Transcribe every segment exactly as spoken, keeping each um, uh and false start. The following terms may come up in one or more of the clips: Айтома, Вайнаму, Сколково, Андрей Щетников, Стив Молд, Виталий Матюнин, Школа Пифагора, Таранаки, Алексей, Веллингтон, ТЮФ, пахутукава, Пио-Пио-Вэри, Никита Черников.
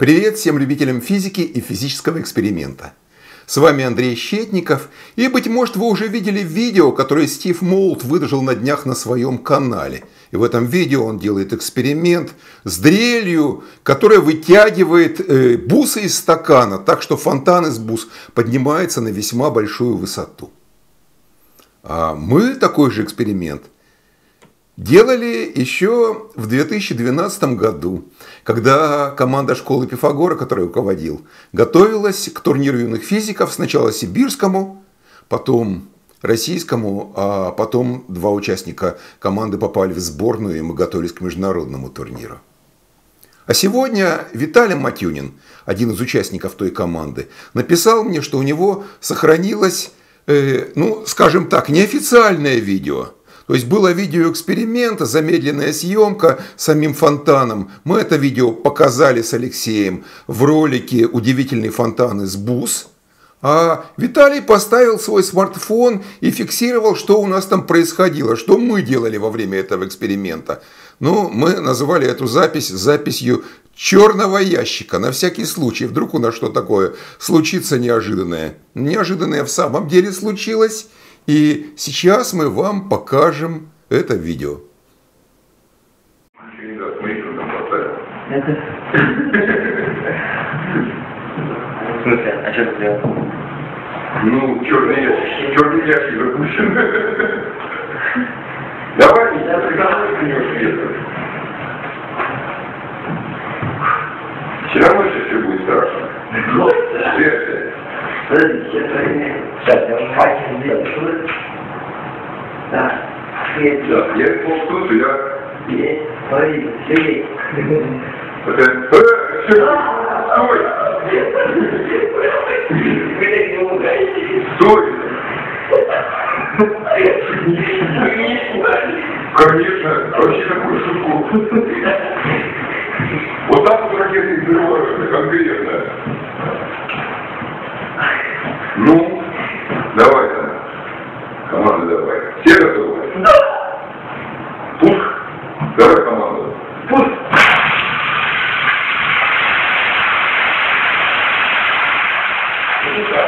Привет всем любителям физики и физического эксперимента. С вами Андрей Щетников, и, быть может, вы уже видели видео, которое Стив Молд выложил на днях на своем канале. И в этом видео он делает эксперимент с дрелью, которая вытягивает э, бусы из стакана, так что фонтан из бус поднимается на весьма большую высоту. А мы такой же эксперимент делали еще в две тысячи двенадцатом году, когда команда школы Пифагора, которой руководил, готовилась к турниру юных физиков, сначала сибирскому, потом российскому, а потом два участника команды попали в сборную, и мы готовились к международному турниру. А сегодня Виталий Матюнин, один из участников той команды, написал мне, что у него сохранилось, э, ну, скажем так, неофициальное видео. То есть было видео эксперимента, замедленная съемка с самим фонтаном. Мы это видео показали с Алексеем в ролике «Удивительный фонтан из бус». А Виталий поставил свой смартфон и фиксировал, что у нас там происходило, что мы делали во время этого эксперимента. Ну, мы назвали эту запись записью черного ящика, на всякий случай. Вдруг у нас что такое случится неожиданное. Неожиданное в самом деле случилось. И сейчас мы вам покажем это видео. Это... В смысле? А что ты делал? Ну, черный ящик. Черный ящик запущен. Давай, ты не успеешь. Все равно сейчас все будет страшно. Сверху. Сейчас, я факел делаю. Да. Да, я полстуту, я... Есть, смотри, все есть. Стой! Стой! Конечно, вообще такую шутку. Вот так вот ракеты взрываются, конкретно. Ну, давай там. Команда, давай. Все готовы? Да. Пуск. Давай команду. Пуск. Круто.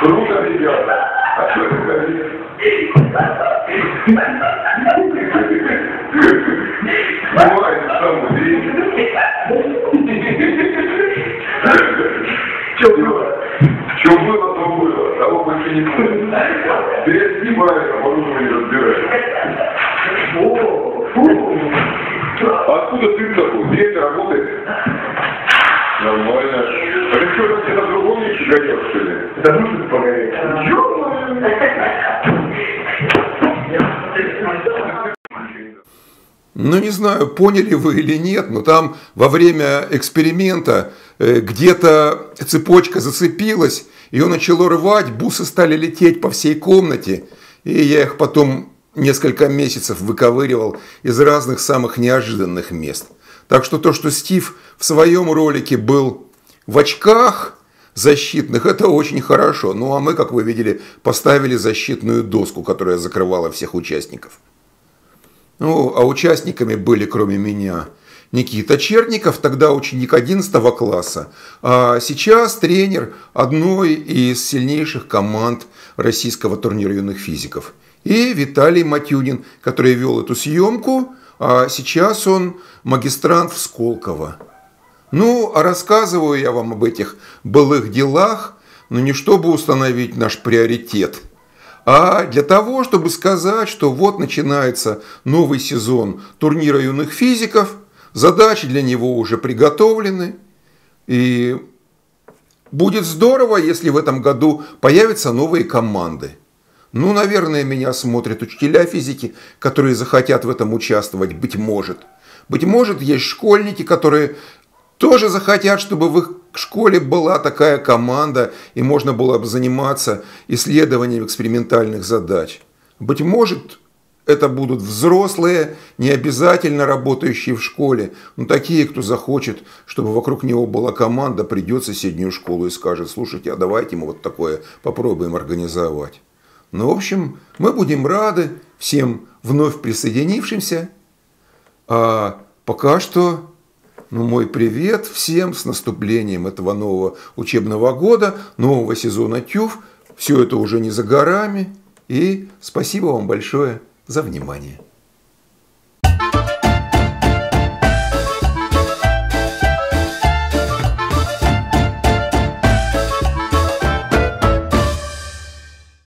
Круто, ребята. А что это говорит? Бывает сам удивительный. Что было? Что было, то было, того больше не будет. Перед снимаем, а потом не разбираем. Откуда ты такой? Где это работает? Нормально. А ты что, ты на другом еще гонешь, что ли? Да ну ты погорел. Ну, не знаю, поняли вы или нет, но там во время эксперимента где-то цепочка зацепилась, ее начало рвать, бусы стали лететь по всей комнате, и я их потом несколько месяцев выковыривал из разных самых неожиданных мест. Так что то, что Стив в своем ролике был в очках защитных, это очень хорошо. Ну, а мы, как вы видели, поставили защитную доску, которая закрывала всех участников. Ну, а участниками были, кроме меня, Никита Черников, тогда ученик одиннадцатого класса, а сейчас тренер одной из сильнейших команд российского турнира юных физиков. И Виталий Матюнин, который вел эту съемку, а сейчас он магистрант в Сколково. Ну, а рассказываю я вам об этих былых делах, но не чтобы установить наш приоритет, а для того, чтобы сказать, что вот начинается новый сезон турнира юных физиков, задачи для него уже приготовлены, и будет здорово, если в этом году появятся новые команды. Ну, наверное, меня смотрят учителя физики, которые захотят в этом участвовать, быть может. Быть может, есть школьники, которые тоже захотят, чтобы в их в школе была такая команда, и можно было бы заниматься исследованием экспериментальных задач. Быть может, это будут взрослые, не обязательно работающие в школе, но такие, кто захочет, чтобы вокруг него была команда, придет в соседнюю школу и скажет: слушайте, а давайте мы вот такое попробуем организовать. Ну, в общем, мы будем рады всем вновь присоединившимся. А пока что Ну, мой привет всем с наступлением этого нового учебного года, нового сезона ТЮФ. Все это уже не за горами. И спасибо вам большое за внимание.